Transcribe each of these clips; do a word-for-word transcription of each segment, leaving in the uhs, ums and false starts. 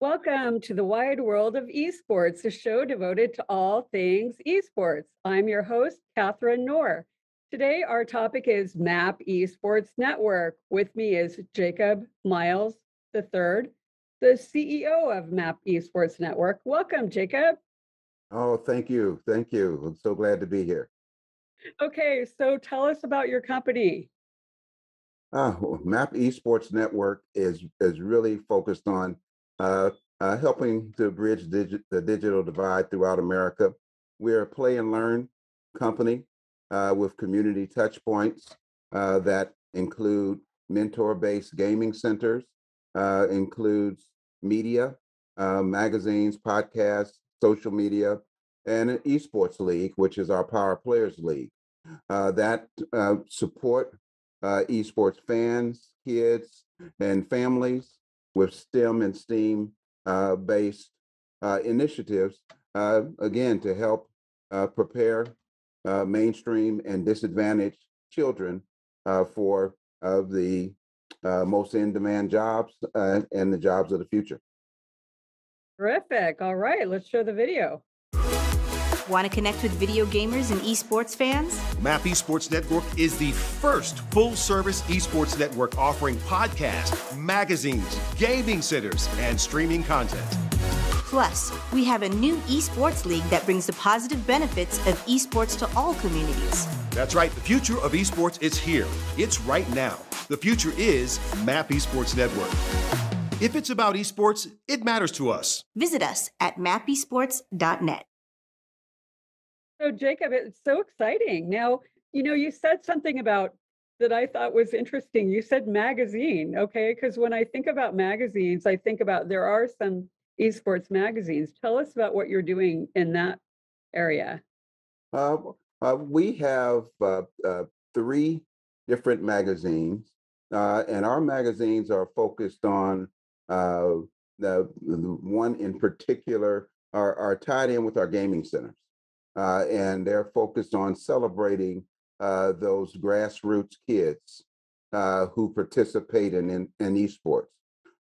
Welcome to the wide world of esports, a show devoted to all things esports. I'm your host, Katharine Nohr. Today, our topic is MAP Esports Network. With me is Jacob Miles the third, the C E O of MAP Esports Network. Welcome, Jacob. Oh, thank you. Thank you. I'm so glad to be here. Okay, so tell us about your company. Uh, well, MAP Esports Network is, is really focused on Uh, uh, helping to bridge digi- the digital divide throughout America. We're a play and learn company uh, with community touch points uh, that include mentor-based gaming centers, uh, includes media, uh, magazines, podcasts, social media, and an esports league, which is our Power Players League. Uh, that uh, support uh, esports fans, kids, and families with STEM and STEAM uh, based uh, initiatives, uh, again, to help uh, prepare uh, mainstream and disadvantaged children uh, for uh, the uh, most in-demand jobs uh, and the jobs of the future. Terrific. All right, let's show the video. Want to connect with video gamers and esports fans? MAP Esports Network is the first full-service esports network offering podcasts, magazines, gaming centers, and streaming content. Plus, we have a new esports league that brings the positive benefits of esports to all communities. That's right. The future of esports is here. It's right now. The future is MAP Esports Network. If it's about esports, it matters to us. Visit us at map esports dot net. So, Jacob, it's so exciting. Now, you know, you said something about that I thought was interesting. You said magazine, okay? Because when I think about magazines, I think about there are some esports magazines. Tell us about what you're doing in that area. Uh, uh, we have uh, uh, three different magazines, uh, and our magazines are focused on uh, the, the one in particular are, are tied in with our gaming centers. Uh, and they're focused on celebrating uh, those grassroots kids uh, who participate in, in, in esports.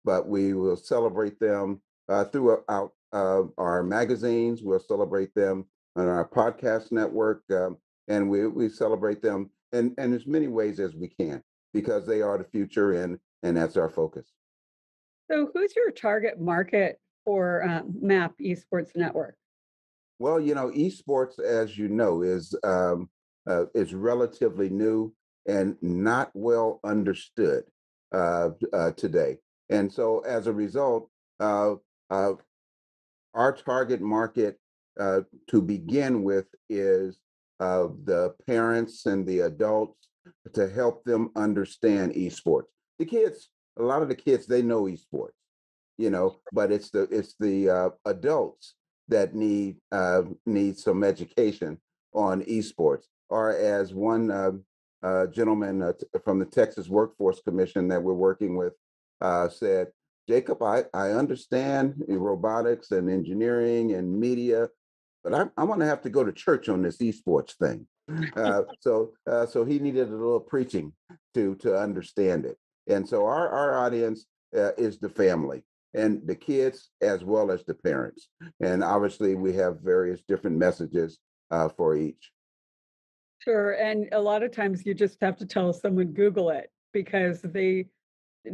But we will celebrate them uh, throughout uh, our magazines. We'll celebrate them on our podcast network, um, and we, we celebrate them in, in as many ways as we can because they are the future, and, and that's our focus. So who's your target market for uh, MAP Esports Network? Well, you know, esports, as you know, is um, uh, is relatively new and not well understood uh, uh, today. And so as a result, uh, uh, our target market uh, to begin with is uh, the parents and the adults to help them understand esports. The kids, a lot of the kids, they know esports, you know, but it's the it's the uh, adults that need uh, need some education on esports, or as one uh, uh, gentleman uh, t- from the Texas Workforce Commission that we're working with uh, said, Jacob, I, I understand robotics and engineering and media, but I'm, I'm going to have to go to church on this esports thing. Uh, so uh, so he needed a little preaching to to understand it. And so our our audience uh, is the family, and the kids as well as the parents. And obviously we have various different messages uh, for each. Sure, and a lot of times you just have to tell someone Google it because they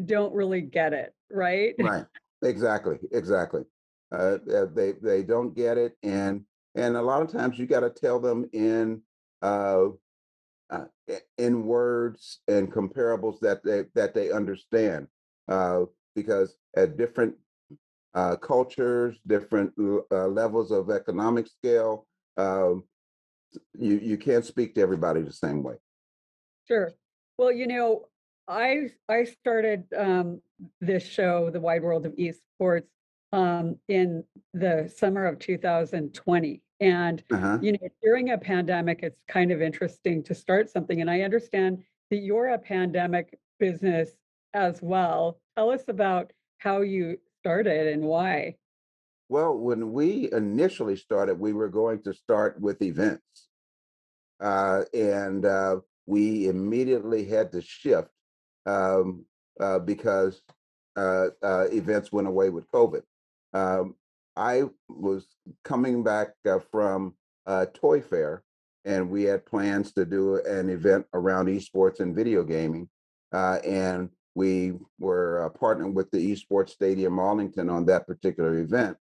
don't really get it, right? Right, exactly, exactly. Uh, they they don't get it. And and a lot of times you gotta tell them in uh, uh, in words and comparables that they, that they understand. Uh, Because at different uh, cultures, different uh, levels of economic scale, um, you you can't speak to everybody the same way. Sure. Well, you know, I I started um, this show, The Wide World of Esports, um, in the summer of two thousand twenty, and uh-huh. you know, during a pandemic, it's kind of interesting to start something. And I understand that you're a pandemic business as well. Tell us about how you started and why. Well, when we initially started, we were going to start with events. Uh, and uh, we immediately had to shift um, uh, because uh, uh, events went away with COVID. um, I was coming back uh, from uh, Toy Fair, and we had plans to do an event around esports and video gaming. Uh, and we were uh, partnered with the Esports Stadium Arlington on that particular event,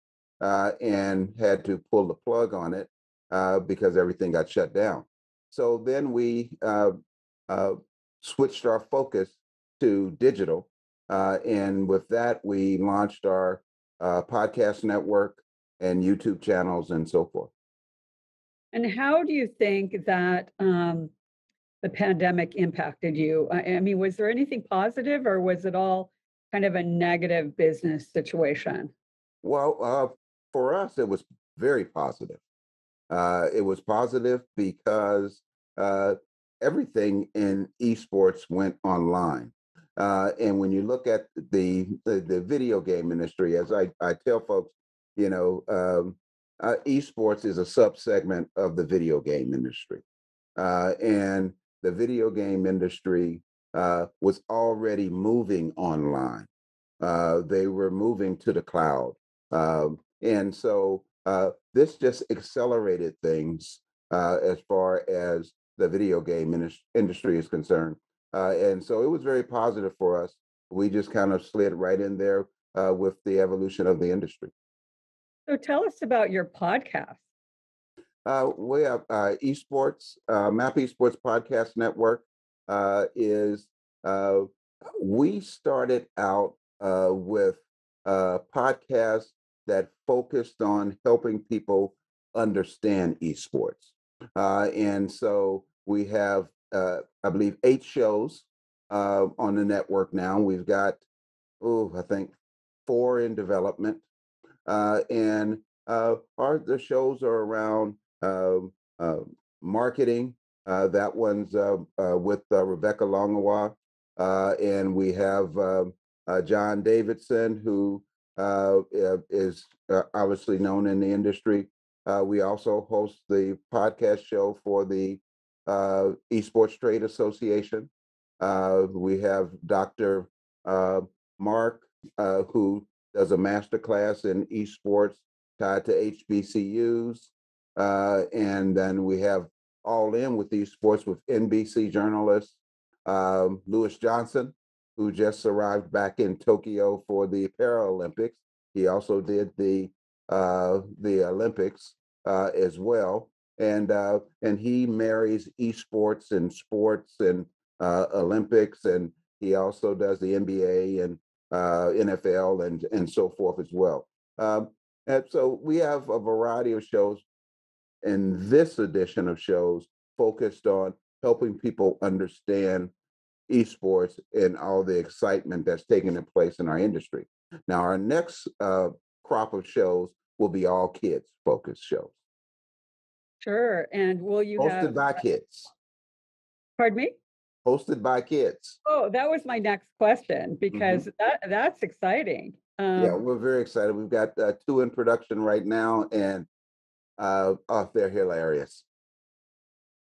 uh, and had to pull the plug on it uh, because everything got shut down. So then we uh, uh, switched our focus to digital. Uh, and with that, we launched our uh, podcast network and YouTube channels and so forth. And how do you think that um, the pandemic impacted you? I mean, was there anything positive, or was it all kind of a negative business situation? Well, uh, for us, it was very positive. Uh, it was positive because uh, everything in esports went online. Uh, and when you look at the, the, the video game industry, as I, I tell folks, you know, um, Uh, esports is a subsegment of the video game industry, uh, and the video game industry uh, was already moving online. Uh, they were moving to the cloud, uh, and so uh, this just accelerated things uh, as far as the video game in- industry is concerned. Uh, and so it was very positive for us. We just kind of slid right in there uh, with the evolution of the industry. So tell us about your podcast. Uh, we have uh, esports, uh, MAP Esports Podcast Network uh, is, uh, we started out uh, with uh, podcasts that focused on helping people understand esports. Uh, and so we have, uh, I believe, eight shows uh, on the network now. We've got, oh, I think four in development. Uh, and uh, our the shows are around uh, uh, marketing. Uh, that one's uh, uh, with uh, Rebecca Longawa, uh, and we have uh, uh, John Davidson, who uh, is uh, obviously known in the industry. Uh, we also host the podcast show for the uh, Esports Trade Association. Uh, we have Doctor Uh, Mark, uh, who does a masterclass in esports tied to H B C Us. Uh, and then we have All In with Esports with N B C journalist um, Lewis Johnson, who just arrived back in Tokyo for the Paralympics. He also did the uh, the Olympics uh, as well. And, uh, and he marries esports and sports and uh, Olympics. And he also does the N B A and Uh, N F L and and so forth as well. Um, and so we have a variety of shows, and this edition of shows focused on helping people understand esports and all the excitement that's taking place in our industry. Now, our next uh, crop of shows will be all kids focused shows. Sure, and will you hosted have- by kids? Pardon me? Hosted by kids. Oh, that was my next question, because mm-hmm. that that's exciting. Um, yeah, we're very excited. We've got uh, two in production right now, and uh, oh, they're hilarious.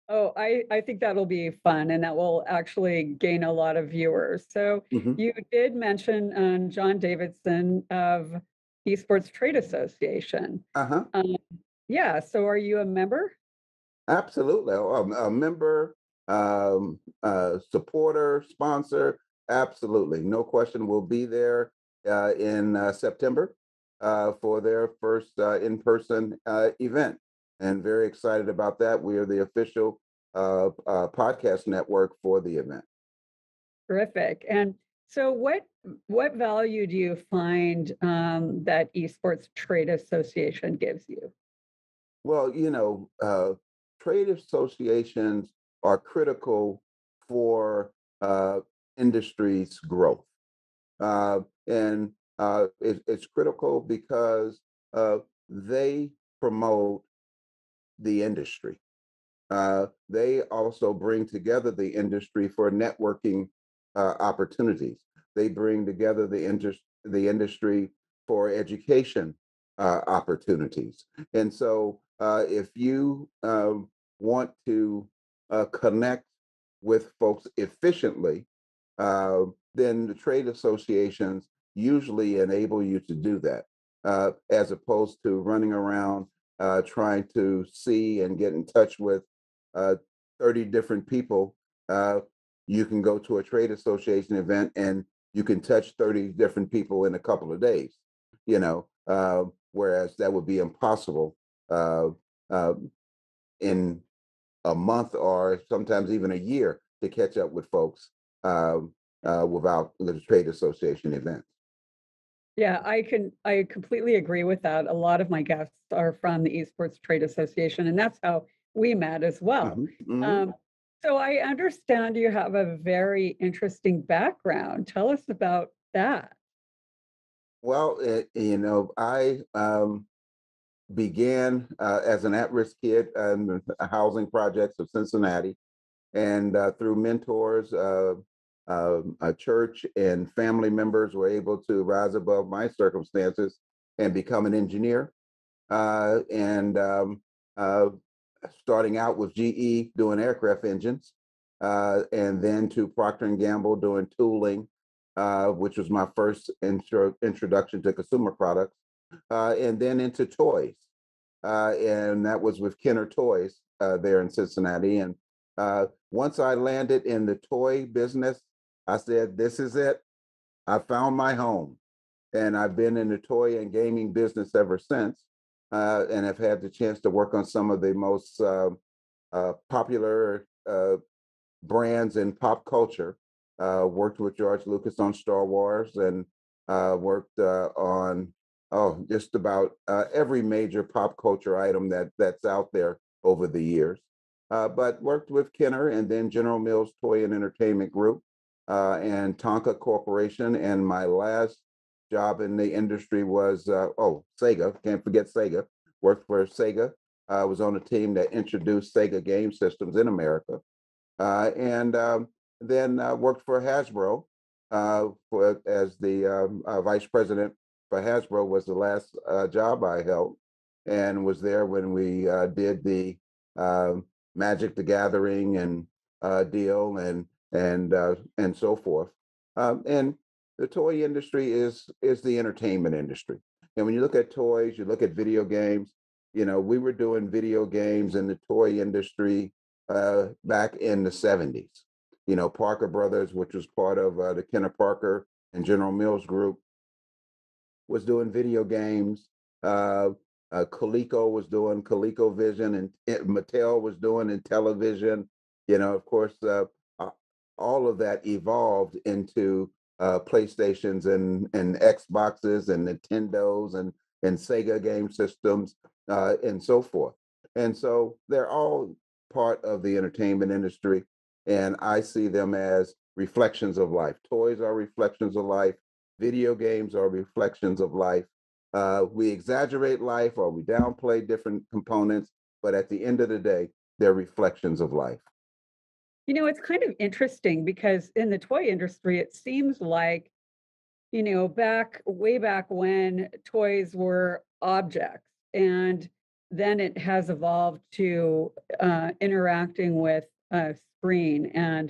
Oh, I, I think that'll be fun, and that will actually gain a lot of viewers. So mm-hmm. you did mention um, John Davidson of Esports Trade Association. Uh-huh. Um, yeah, so are you a member? Absolutely. I'm a member. Um, uh, supporter, sponsor, absolutely. No question, we'll be there uh, in uh, September uh, for their first uh, in-person uh, event. And very excited about that. We are the official uh, uh, podcast network for the event. Terrific. And so what what value do you find um, that Esports Trade Association gives you? Well, you know, uh, trade associations are critical for uh, industry's growth. Uh, and uh, it, it's critical because uh, they promote the industry. Uh, they also bring together the industry for networking uh, opportunities. They bring together the, inter- the industry for education uh, opportunities. And so uh, if you uh, want to Uh, connect with folks efficiently, uh, then the trade associations usually enable you to do that. uh, as opposed to running around uh, trying to see and get in touch with uh, thirty different people. Uh, you can go to a trade association event and you can touch thirty different people in a couple of days, you know, uh, whereas that would be impossible uh, uh, in a month or sometimes even a year to catch up with folks uh, uh, without the trade association event. Yeah, I can. I completely agree with that. A lot of my guests are from the Esports Trade Association, and that's how we met as well. Mm-hmm. um, so I understand you have a very interesting background. Tell us about that. Well, it, you know, I um, began uh, as an at-risk kid in the housing projects of Cincinnati, and uh, through mentors, uh, uh, a church and family members were able to rise above my circumstances and become an engineer. Uh, and um, uh, starting out with G E doing aircraft engines, uh, and then to Procter and Gamble doing tooling, uh, which was my first intro introduction to consumer products, uh, and then into toys. Uh, and that was with Kenner Toys uh, there in Cincinnati. And Uh, once I landed in the toy business, I said, this is it. I found my home. And I've been in the toy and gaming business ever since, uh, and have had the chance to work on some of the most uh, uh, popular uh, brands in pop culture. Uh, worked with George Lucas on Star Wars, and uh, worked uh, on oh, just about uh, every major pop culture item that, that's out there over the years. Uh, but worked with Kenner and then General Mills Toy and Entertainment Group uh, and Tonka Corporation. And my last job in the industry was, uh, oh, Sega, can't forget Sega. Worked for Sega. I uh, was on a team that introduced Sega game systems in America. Uh, and um, then uh, worked for Hasbro uh, for, as the um, uh, vice president for Hasbro was the last uh, job I held, and was there when we uh, did the uh, Magic the Gathering and uh, deal and and uh, and so forth. Um, and the toy industry is is the entertainment industry. And when you look at toys, you look at video games. You know, we were doing video games in the toy industry uh, back in the seventies. You know, Parker Brothers, which was part of uh, the Kenner Parker and General Mills Group, was doing video games. Uh, Uh, Coleco was doing ColecoVision, and it, Mattel was doing in television. You know, of course, uh, uh, all of that evolved into uh, PlayStations and, and Xboxes and Nintendos and, and Sega game systems uh, and so forth. And so they're all part of the entertainment industry, and I see them as reflections of life. Toys are reflections of life. Video games are reflections of life. Uh, we exaggerate life or we downplay different components, but at the end of the day, they're reflections of life. You know, it's kind of interesting because in the toy industry, it seems like, you know, back way back when toys were objects, and then it has evolved to uh, interacting with a screen and,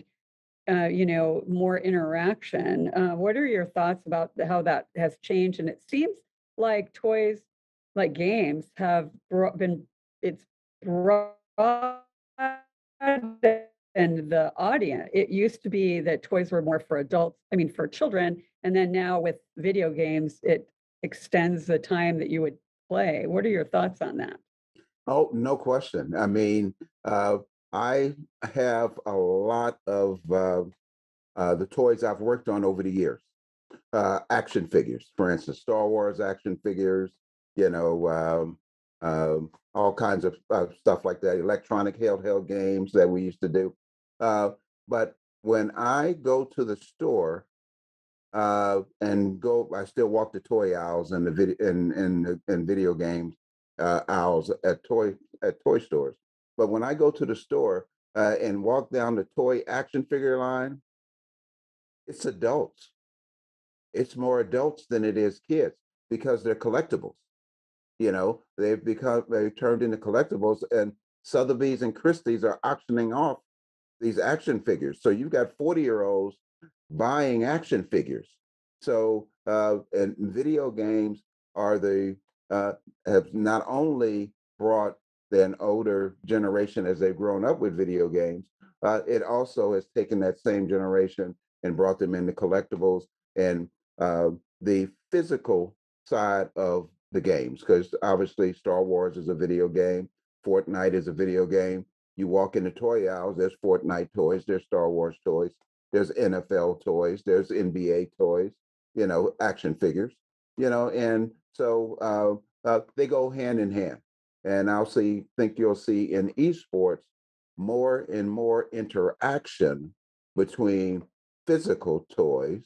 uh, you know, more interaction. Uh, what are your thoughts about how that has changed? And it seems like toys, like games, have been, it's broadened the audience. It used to be that toys were more for adults, I mean, for children. And then now with video games, it extends the time that you would play. What are your thoughts on that? Oh, no question. I mean, uh, I have a lot of uh, uh, the toys I've worked on over the years. Uh, action figures, for instance, Star Wars action figures, you know, um, um, all kinds of uh, stuff like that, electronic handheld games that we used to do. Uh, but when I go to the store uh, and go, I still walk the toy aisles and the video and and, and video games uh, aisles at toy at toy stores. But when I go to the store uh, and walk down the toy action figure line, it's adults. It's more adults than it is kids because they're collectibles. You know, they've become, they've turned into collectibles, and Sotheby's and Christie's are auctioning off these action figures. So you've got forty year olds buying action figures. So, uh, and video games are the uh, have not only brought an older generation as they've grown up with video games, uh, it also has taken that same generation and brought them into collectibles and uh, the physical side of the games, because obviously Star Wars is a video game, Fortnite is a video game. You walk into toy aisles, there's Fortnite toys, there's Star Wars toys, there's N F L toys, there's N B A toys, you know, action figures, you know, and so uh, uh, they go hand in hand. And I'll see, think you'll see in esports more and more interaction between physical toys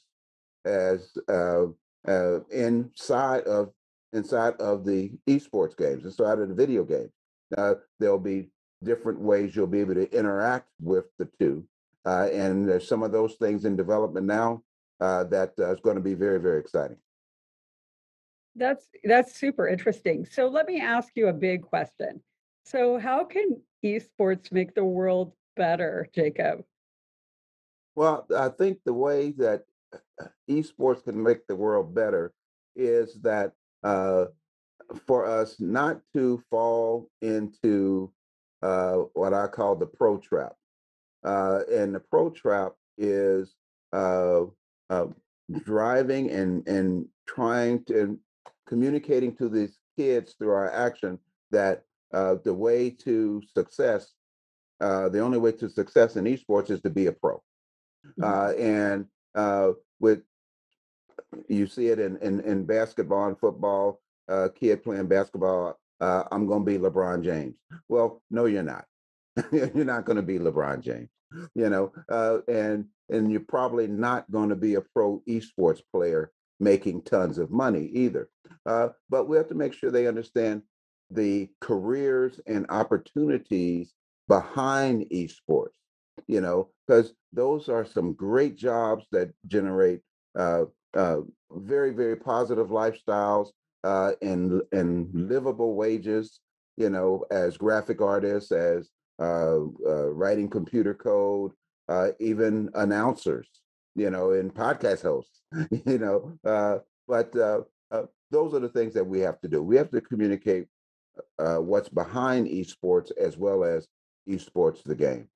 as uh, uh, inside of inside of the esports games, inside of the video games. Uh, there'll be different ways you'll be able to interact with the two. Uh, and there's some of those things in development now uh, that uh, is going to be very, very exciting. That's that's super interesting. So let me ask you a big question. So how can esports make the world better, Jacob? Well, I think the way that esports can make the world better is that uh, for us not to fall into uh, what I call the pro trap. Uh, and the pro trap is uh, uh, driving and, and trying to communicating to these kids through our action that uh, the way to success, uh, the only way to success in esports is to be a pro. Mm-hmm. uh, and uh, with you see it in, in, in basketball and football, uh, kid playing basketball, uh, I'm going to be LeBron James. Well, no, you're not. You're not going to be LeBron James, you know, uh, and and you're probably not going to be a pro esports player making tons of money either. Uh, but we have to make sure they understand the careers and opportunities behind esports, you know, because those are some great jobs that generate uh, uh, very, very positive lifestyles uh, and, and livable wages, you know, as graphic artists, as uh, uh, writing computer code, uh, even announcers, you know, and podcast hosts, you know, uh, but uh, uh, those are the things that we have to do. We have to communicate uh, what's behind esports as well as esports the game.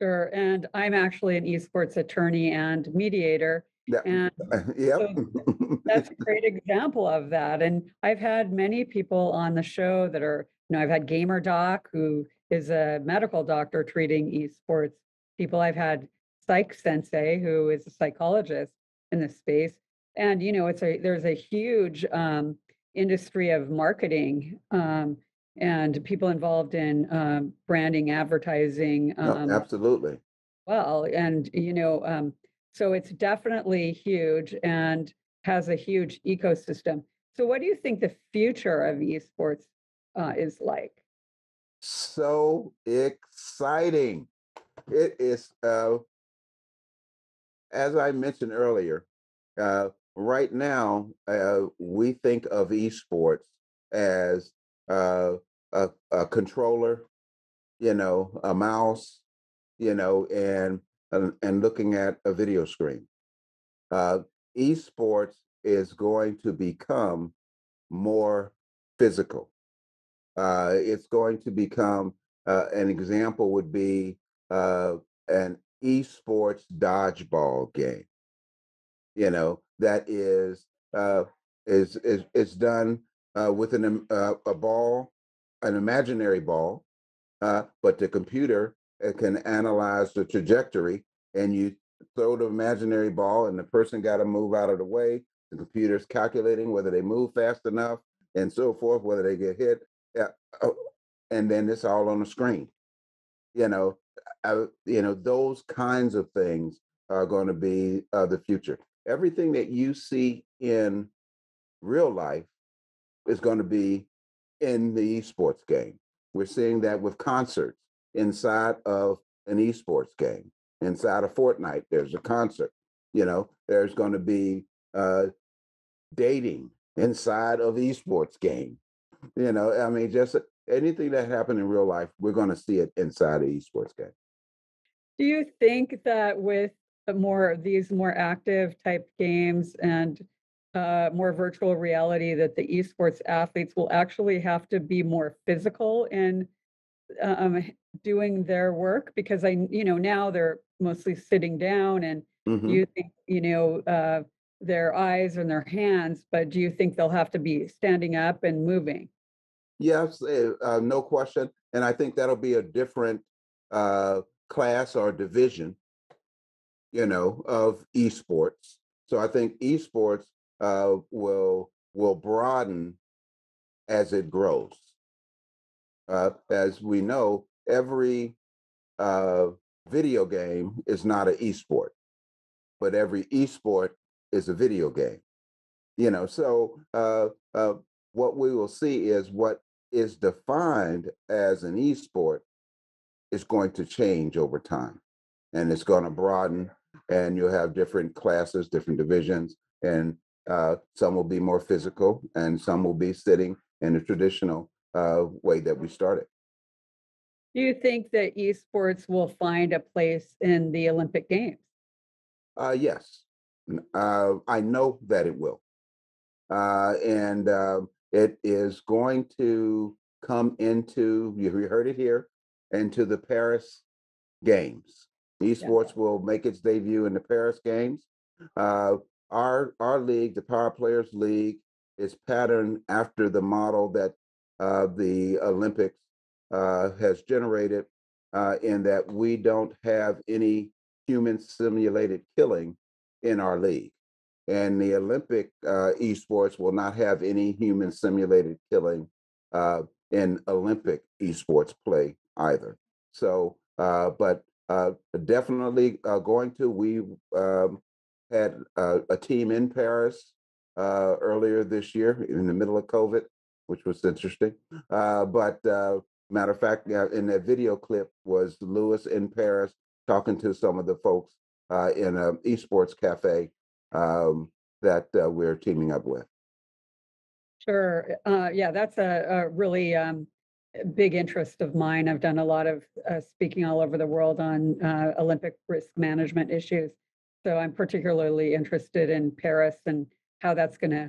Sure, and I'm actually an esports attorney and mediator. Yeah. And yep. So that's a great example of that. And I've had many people on the show that are, you know, I've had Gamer Doc, who is a medical doctor treating esports people. I've had Psych Sensei, who is a psychologist in this space. And, you know, it's a there's a huge um, industry of marketing um, and people involved in um, branding, advertising. Um, no, absolutely. Well, and, you know, um, so it's definitely huge and has a huge ecosystem. So what do you think the future of esports uh, is like? So exciting. It is. Uh... As I mentioned earlier, uh, right now, uh, we think of esports as uh, a, a controller, you know, a mouse, you know, and, and, and looking at a video screen. Uh, esports is going to become more physical. Uh, it's going to become, uh, an example would be uh, an esports dodgeball game, you know, that is uh, is is is done uh, with an uh, a ball, an imaginary ball, uh, but the computer can analyze the trajectory, and you throw the imaginary ball, and the person got to move out of the way. The computer's calculating whether they move fast enough, and so forth, whether they get hit, uh, and then it's all on the screen, you know. I, you know, those kinds of things are going to be uh, the future. Everything that you see in real life is going to be in the esports game. We're seeing that with concerts inside of an esports game. Inside of Fortnite, there's a concert. You know, there's going to be uh, dating inside of esports game. You know, I mean, just anything that happened in real life, we're going to see it inside of esports game. Do you think that with the more these more active type games and uh, more virtual reality, that the esports athletes will actually have to be more physical in um, doing their work, because I, you know, now they're mostly sitting down and mm-hmm. using, you know, uh, their eyes and their hands. But do you think they'll have to be standing up and moving? Yes, uh, no question. And I think that'll be a different uh, class or division, you know, of esports. So I think esports uh, will will broaden as it grows. Uh, as we know, every uh, video game is not an esport, but every esport is a video game. You know, so uh, uh, what we will see is what is defined as an esport is going to change over time, and it's going to broaden, and you'll have different classes, different divisions, and uh, some will be more physical and some will be sitting in the traditional uh, way that we started. Do you think that esports will find a place in the Olympic Games? Uh, yes, uh, I know that it will. Uh, and uh, it is going to come into, you heard it here, into the Paris Games. Esports yeah. will make its debut in the Paris Games. Uh, our our league, the Power Players League, is patterned after the model that uh, the Olympics uh, has generated, uh, in that we don't have any human simulated killing in our league. And the Olympic uh, esports will not have any human simulated killing uh, in Olympic esports play either. So, uh, but Uh, definitely uh, going to. We um, had uh, a team in Paris uh, earlier this year in the middle of COVID, which was interesting. Uh, but uh, matter of fact, uh, in that video clip was Lewis in Paris talking to some of the folks uh, in an esports cafe um, that uh, we're teaming up with. Sure. Uh, yeah, that's a, a really... Um... big interest of mine. I've done a lot of uh, speaking all over the world on uh, Olympic risk management issues. So I'm particularly interested in Paris and how that's going to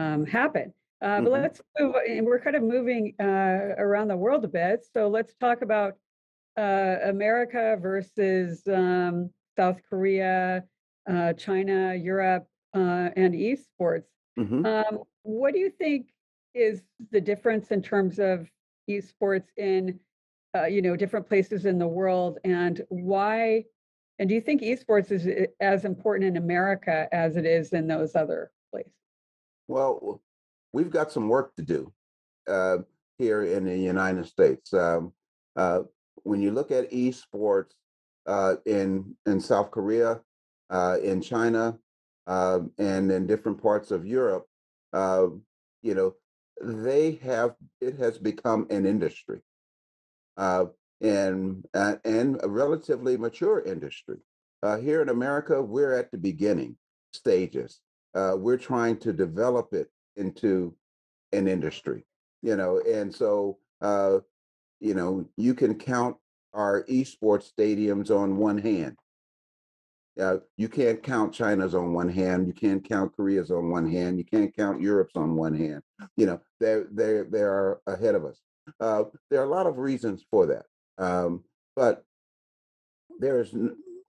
um, happen. Uh, mm-hmm. But let's move, and we're kind of moving uh, around the world a bit. So let's talk about uh, America versus um, South Korea, uh, China, Europe, uh, and esports. Mm-hmm. Um, what do you think is the difference in terms of esports in, uh, you know, different places in the world, and why? And do you think esports is as important in America as it is in those other places? Well, we've got some work to do uh, here in the United States. Um, uh, when you look at esports uh, in in South Korea, uh, in China, uh, and in different parts of Europe, uh, you know. They have, it has become an industry, uh, and, uh, and a relatively mature industry. Uh, here in America, we're at the beginning stages. Uh, we're trying to develop it into an industry, you know, and so, uh, you know, you can count our esports stadiums on one hand. Uh, you can't count China's on one hand. You can't count Korea's on one hand. You can't count Europe's on one hand. You know, they they they are ahead of us. Uh, there are a lot of reasons for that, um, but there is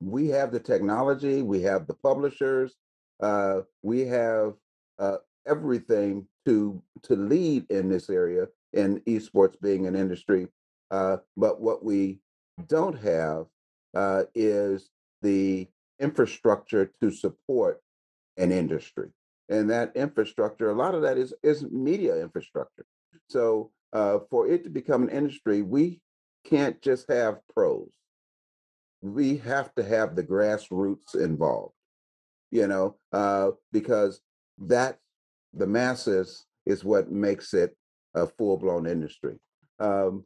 we have the technology, we have the publishers, uh, we have uh, everything to to lead in this area, in esports being an industry. Uh, but what we don't have uh, is the infrastructure to support an industry. And that infrastructure, a lot of that is, is media infrastructure. So uh, for it to become an industry, we can't just have pros. We have to have the grassroots involved, you know, uh, because that, the masses is what makes it a full-blown industry. Um,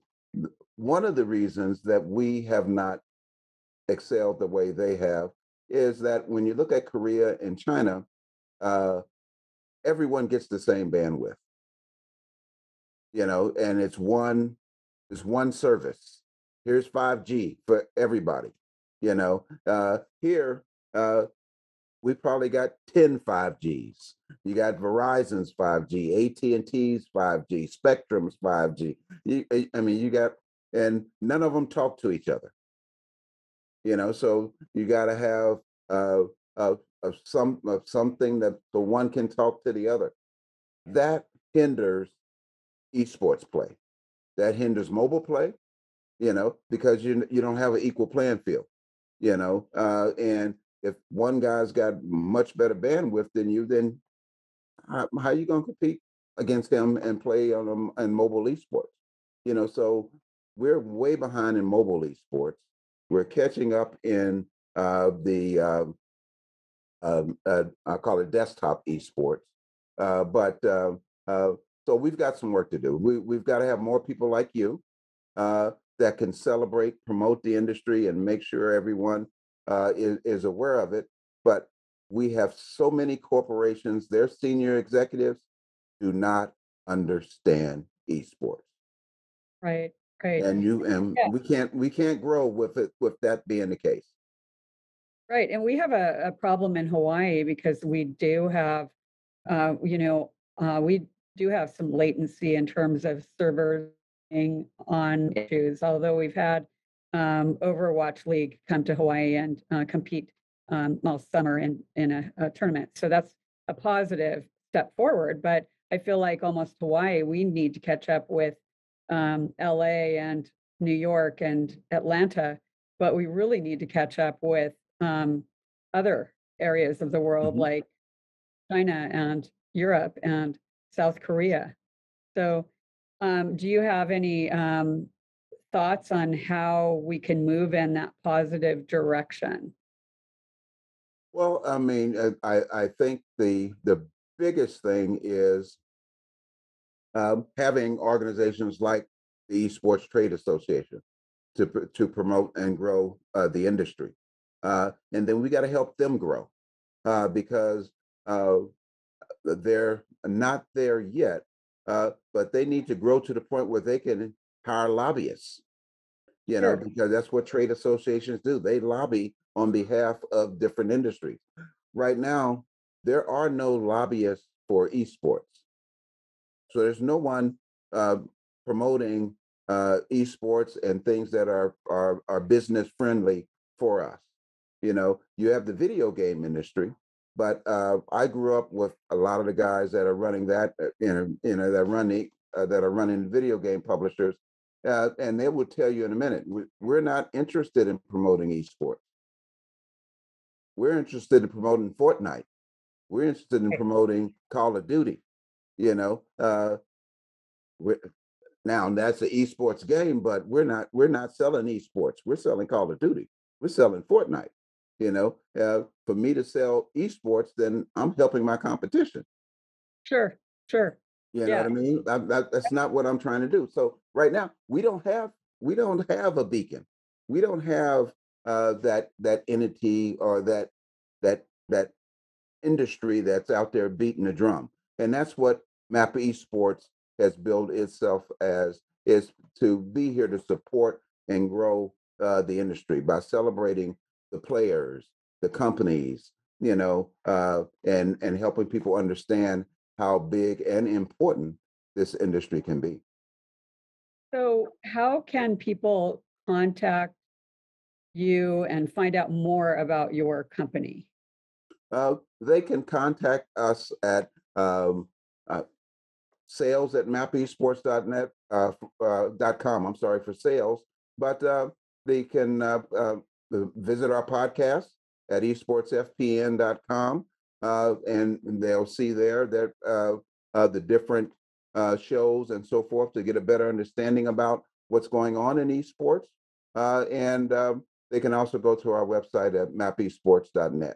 one of the reasons that we have not excelled the way they have is that when you look at Korea and China, uh, everyone gets the same bandwidth, you know, and it's one, it's one service. Here's five G for everybody, you know. Uh, here, uh, we probably got ten five Gs. You got Verizon's five G, A T and T's five G, Spectrum's five G. You, I mean, you got, and none of them talk to each other. You know, so you got to have uh, uh, uh, some uh, something that the one can talk to the other. That hinders esports play. That hinders mobile play. You know, because you you don't have an equal playing field. You know, uh, and if one guy's got much better bandwidth than you, then how, how are you going to compete against him and play on on mobile esports? You know, so we're way behind in mobile esports. We're catching up in uh, the, uh, uh, uh, I call it desktop esports. Uh, but uh, uh, so we've got some work to do. We, we've got to have more people like you uh, that can celebrate, promote the industry, and make sure everyone uh, is, is aware of it. But we have so many corporations, their senior executives do not understand esports. Right. Right. And you and yeah. we can't we can't grow with it with that being the case. Right. And we have a, a problem in Hawaii because we do have, uh, you know, uh, we do have some latency in terms of servers being on issues, although we've had um, Overwatch League come to Hawaii and uh, compete um, all summer in, in a, a tournament. So that's a positive step forward. But I feel like almost Hawaii, we need to catch up with Um, L A and New York and Atlanta, but we really need to catch up with um, other areas of the world mm-hmm. like China and Europe and South Korea. So um, do you have any um, thoughts on how we can move in that positive direction? Well, I mean, I, I think the the biggest thing is Uh, having organizations like the Esports Trade Association to to promote and grow uh, the industry, uh, and then we got to help them grow uh, because uh, they're not there yet, uh, but they need to grow to the point where they can hire lobbyists. You know, sure. Because that's what trade associations do; they lobby on behalf of different industries. Right now, there are no lobbyists for esports. So there's no one uh, promoting uh, esports and things that are, are are business friendly for us. You know, you have the video game industry, but uh, I grew up with a lot of the guys that are running that, you know, you know that run the, uh, that are running video game publishers, uh, and they will tell you in a minute we're not interested in promoting esports. We're interested in promoting Fortnite. We're interested in promoting Call of Duty. You know, uh, we're, now that's an esports game, but we're not we're not selling esports. We're selling Call of Duty. We're selling Fortnite. You know, uh, for me to sell esports, then I'm helping my competition. Sure, sure. You know yeah. what I mean? I, I, that's not what I'm trying to do. So right now, we don't have we don't have a beacon. We don't have uh, that that entity or that that that industry that's out there beating the drum, and that's what MAP Esports has built itself as, is to be here to support and grow uh, the industry by celebrating the players, the companies, you know, uh, and, and helping people understand how big and important this industry can be. So how can people contact you and find out more about your company? Uh, they can contact us at um, uh, sales at map esports dot net, uh, uh, dot com, I'm sorry, for sales, but uh, they can uh, uh, visit our podcast at esports f p n dot com, uh, and they'll see there that uh, uh, the different uh, shows and so forth to get a better understanding about what's going on in esports. Uh, and uh, they can also go to our website at map esports dot net.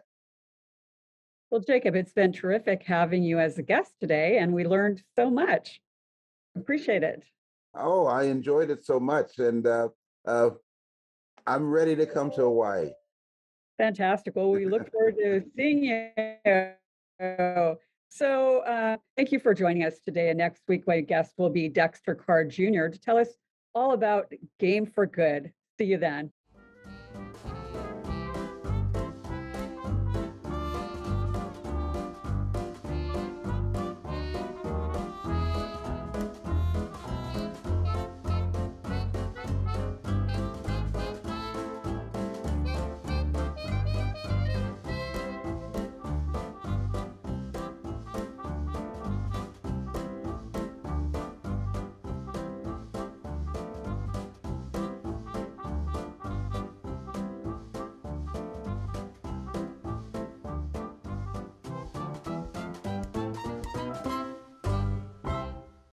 Well, Jacob, it's been terrific having you as a guest today, and we learned so much. Appreciate it. Oh, I enjoyed it so much, and uh, uh, I'm ready to come to Hawaii. Fantastic. Well, we look forward to seeing you. So uh, thank you for joining us today, and next week my guest will be Dexter Carr Junior to tell us all about Game for Good. See you then.